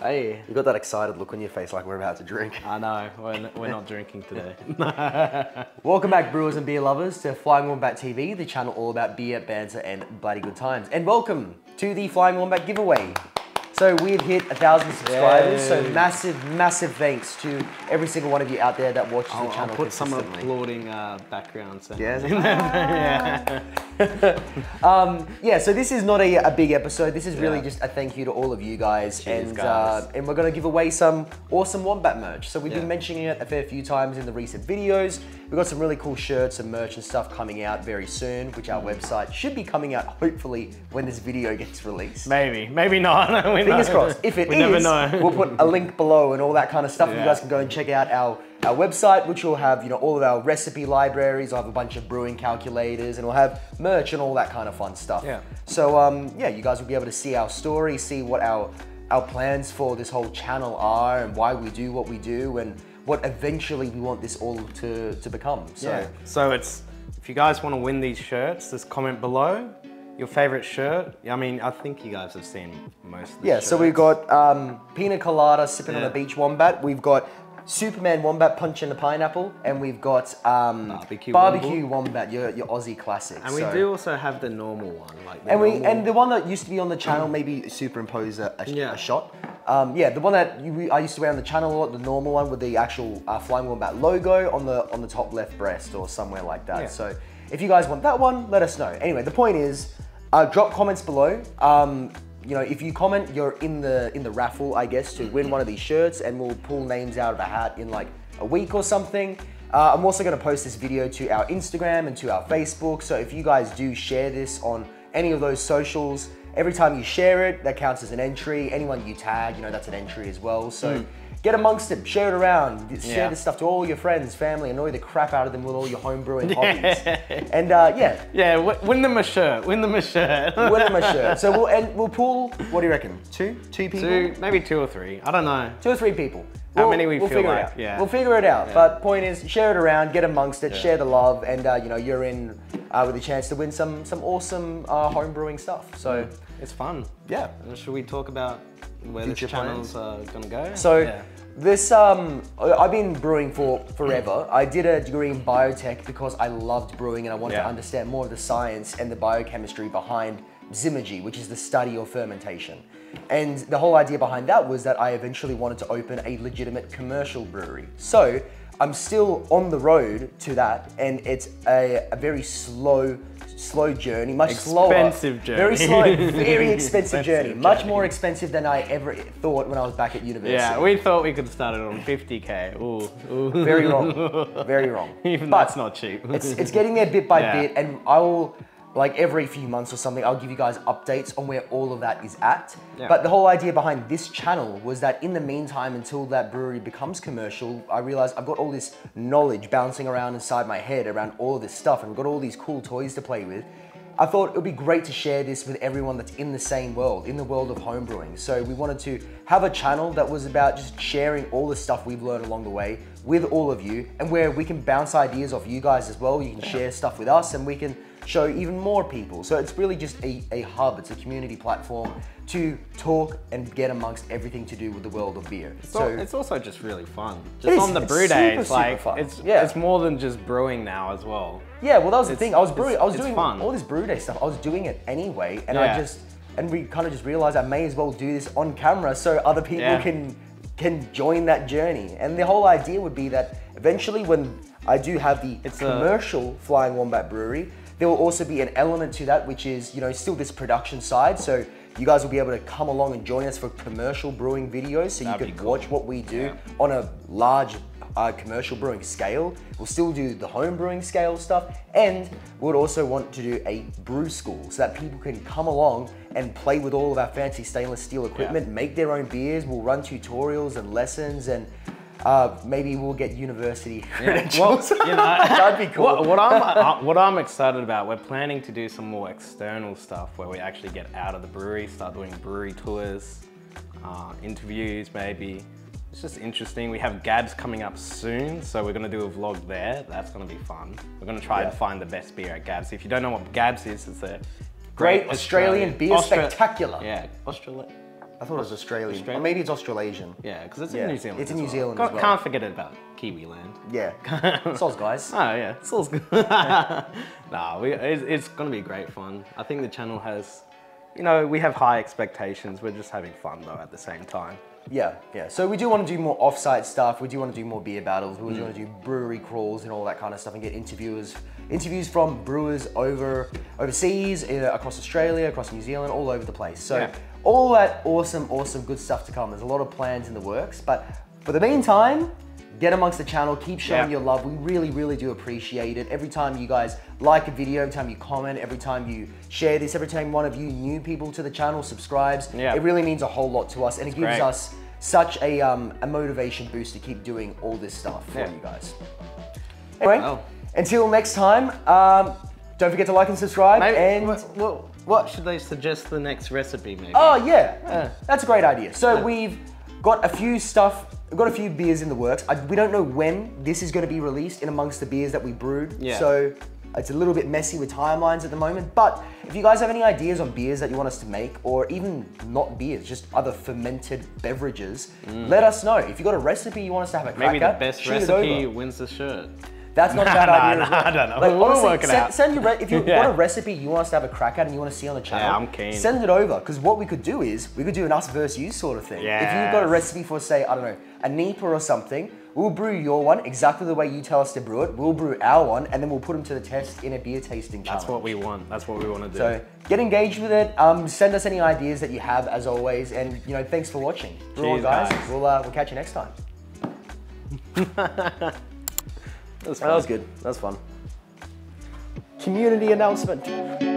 Hey. You got that excited look on your face like we're about to drink. I know, we're not drinking today. Welcome back, brewers and beer lovers, to Flying Wombat TV, the channel all about beer, banter, and bloody good times. And welcome to the Flying Wombat giveaway. So we've hit 1,000 subscribers, so massive thanks to every single one of you out there that watches the channel. I'll put some applauding backgrounds in there. Yeah, so this is not a big episode, this is really just a thank you to all of you guys. Cheers, and, guys. And we're going to give away some awesome Wombat merch. So we've been mentioning it a fair few times in the recent videos. We've got some really cool shirts and merch and stuff coming out very soon, which our website should be coming out hopefully when this video gets released. Maybe, maybe not. Fingers crossed. If it is, never know. We'll put a link below and all that kind of stuff. You guys can go and check out our website, which will have, you know, all of our recipe libraries. I'll have a bunch of brewing calculators, and we'll have merch and all that kind of fun stuff. Yeah. So yeah, you guys will be able to see our story, see what our plans for this whole channel are, and why we do what we do, and what eventually we want this all to become. So so it's, if you guys want to win these shirts, just comment below. Your favorite shirt? I mean, I think you guys have seen most of the shirts. So we've got Pina Colada Sipping on the Beach Wombat. We've got Superman Wombat Punch in a Pineapple. And we've got Barbecue Wombat, your Aussie classic. And we do also have the normal one. Like the and the one that used to be on the channel, maybe superimpose a shot. Yeah, the one that I used to wear on the channel a lot, the normal one with the actual Flying Wombat logo on the top left breast or somewhere like that. So if you guys want that one, let us know. Anyway, the point is, drop comments below. You know, if you comment, you're in the raffle, I guess, to win one of these shirts, and we'll pull names out of a hat in like a week or something. I'm also going to post this video to our Instagram and to our Facebook. So if you guys do share this on any of those socials, every time you share it, that counts as an entry. Anyone you tag, you know, that's an entry as well. So get amongst them, share it around, share this stuff to all your friends, family, annoy the crap out of them with all your homebrewing hobbies. And yeah, win them a shirt, win them a shirt. Win them a shirt. So we'll pull, what do you reckon, two people? Maybe two or three, I don't know. Two or three people. How many we feel like, We'll figure it out, but point is, share it around, get amongst it, share the love, and you know, you're in with a chance to win some awesome homebrewing stuff, so. It's fun. Yeah. And should we talk about where this channel's gonna go? So this, I've been brewing for forever. I did a degree in biotech because I loved brewing and I wanted to understand more of the science and the biochemistry behind zymurgy, which is the study of fermentation. And the whole idea behind that was that I eventually wanted to open a legitimate commercial brewery. So I'm still on the road to that, and it's a very slow journey, much slower. Very slow, very expensive journey. Much more expensive than I ever thought when I was back at university. Yeah, we thought we could start it on 50K. Ooh, ooh. Very wrong, very wrong. Even but that's not cheap. It's getting there bit by bit, and I will, like every few months or something, I'll give you guys updates on where all of that is at. Yeah. But the whole idea behind this channel was that in the meantime, until that brewery becomes commercial, I realized I've got all this knowledge bouncing around inside my head around all of this stuff, and I've got all these cool toys to play with. I thought it would be great to share this with everyone that's in the same world, in the world of homebrewing. So we wanted to have a channel that was about just sharing all the stuff we've learned along the way with all of you, and where we can bounce ideas off you guys as well. You can share stuff with us, and we can show even more people. So it's really just a hub, it's a community platform to talk and get amongst everything to do with the world of beer. So it's also just really fun. Just on the brew day, it's like, it's more than just brewing now as well. Yeah, well that was the thing, I was doing all this brew day stuff, I was doing it anyway, and we kind of just realized I may as well do this on camera so other people can join that journey. And the whole idea would be that eventually when I do have the commercial Flying Wombat Brewery, there will also be an element to that, which is, you know, still this production side. So you guys will be able to come along and join us for commercial brewing videos. So you can watch what we do on a large commercial brewing scale. We'll still do the home brewing scale stuff. And we'll also want to do a brew school so that people can come along and play with all of our fancy stainless steel equipment, make their own beers. We'll run tutorials and lessons, and maybe we'll get university credentials. Well, you know, that'd be cool. What I'm excited about, we're planning to do some more external stuff where we actually get out of the brewery, start doing brewery tours, interviews maybe. It's just interesting. We have Gabs coming up soon, so we're gonna do a vlog there. That's gonna be fun. We're gonna try and find the best beer at Gabs. If you don't know what Gabs is, it's a great Australian beer spectacular. Yeah, Australia. I thought it was Australian. Or maybe it's Australasian. Yeah, because it's in New Zealand. It's in New Zealand as well. Can't forget about Kiwi land. Yeah. Soz guys. Oh yeah, soz guys. Nah, it's going to be great fun. I think the channel has, you know, we have high expectations. We're just having fun though at the same time. Yeah, yeah. So we do want to do more off-site stuff. We do want to do more beer battles. We do want to do brewery crawls and all that kind of stuff, and get interviews from brewers overseas, across Australia, across New Zealand, all over the place. So all that awesome good stuff to come. There's a lot of plans in the works, but for the meantime, get amongst the channel, keep showing your love. We really do appreciate it. Every time you guys like a video, every time you comment, every time you share this, every time one of you new people to the channel subscribes, it really means a whole lot to us, and it gives us such a motivation boost to keep doing all this stuff for you guys. Anyway, until next time, don't forget to like and subscribe. Maybe, and what should they suggest the next recipe maybe? Oh yeah, that's a great idea. So we've got a few beers in the works. We don't know when this is going to be released in amongst the beers that we brewed. So it's a little bit messy with timelines at the moment, but if you guys have any ideas on beers that you want us to make, or even not beers, just other fermented beverages, let us know. If you've got a recipe you want us to have a crack at, maybe the best recipe wins the shirt. That's not a bad idea. I don't know. Like, we'll honestly, work it out. If you've got a recipe you want us to have a crack at and you want to see on the channel, I'm keen. Send it over, because what we could do is, we could do an us versus you sort of thing. If you've got a recipe for, say, I don't know, a Nipa or something, we'll brew your one exactly the way you tell us to brew it, we'll brew our one, and then we'll put them to the test in a beer tasting challenge. That's what we want. That's what we want to do. So get engaged with it. Send us any ideas that you have, as always, and you know, thanks for watching. Brew on, guys. We'll catch you next time. That was fun. That was good. That was fun. Community announcement.